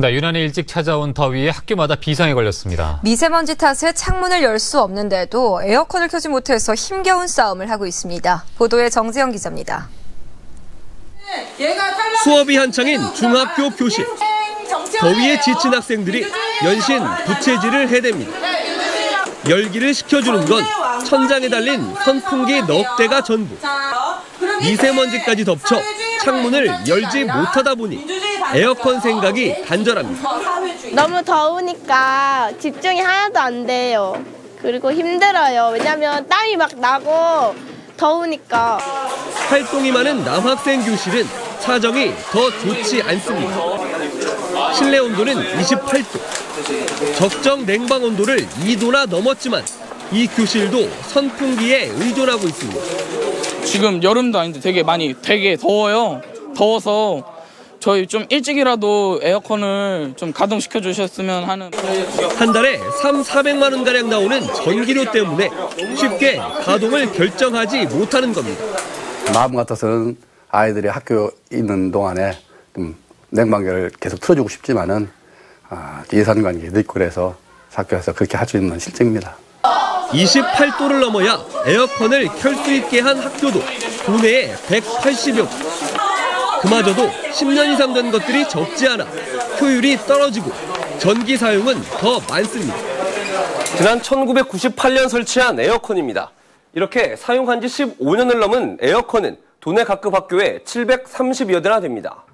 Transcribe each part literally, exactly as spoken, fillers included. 네, 유난히 일찍 찾아온 더위에 학교마다 비상이 걸렸습니다. 미세먼지 탓에 창문을 열 수 없는데도 에어컨을 켜지 못해서 힘겨운 싸움을 하고 있습니다. 보도에 정재영 기자입니다. 수업이 한창인 중학교 교실. 더위에 지친 학생들이 연신 부채질을 해댑니다. 열기를 식혀주는 건 천장에 달린 선풍기 넉 대가 전부. 미세먼지까지 덮쳐 창문을 열지 못하다 보니 에어컨 생각이 간절합니다. 너무 더우니까 집중이 하나도 안 돼요. 그리고 힘들어요. 왜냐하면 땀이 막 나고 더우니까. 활동이 많은 남학생 교실은 사정이 더 좋지 않습니다. 실내 온도는 이십팔 도. 적정 냉방 온도를 이 도나 넘었지만 이 교실도 선풍기에 의존하고 있습니다. 지금 여름도 아닌데 되게 많이 되게 더워요. 더워서 저희 좀 일찍이라도 에어컨을 좀 가동시켜 주셨으면 하는. 한 달에 삼사백만 원가량 나오는 전기료 때문에 쉽게 가동을 결정하지 못하는 겁니다. 마음 같아서는 아이들이 학교 있는 동안에 좀 냉방기를 계속 틀어주고 싶지만은 아, 예산 관계도 있고 그래서 학교에서 그렇게 할 수 있는 건 실정입니다. 이십팔 도를 넘어야 에어컨을 켤 수 있게 한 학교도 도내에 백팔십여 곳. 그마저도 십 년 이상 된 것들이 적지 않아 효율이 떨어지고 전기 사용은 더 많습니다. 지난 천구백구십팔 년 설치한 에어컨입니다. 이렇게 사용한 지 십오 년을 넘은 에어컨은 도내 각급 학교에 칠백삼십여 대나 됩니다.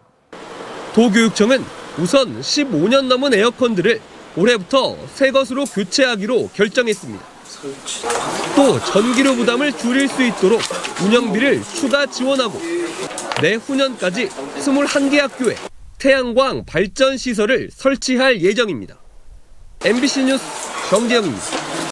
도교육청은 우선 십오 년 넘은 에어컨들을 올해부터 새 것으로 교체하기로 결정했습니다. 또 전기료 부담을 줄일 수 있도록 운영비를 추가 지원하고 내후년까지 이십일 개 학교에 태양광 발전 시설을 설치할 예정입니다. 엠비씨 뉴스 정재영입니다.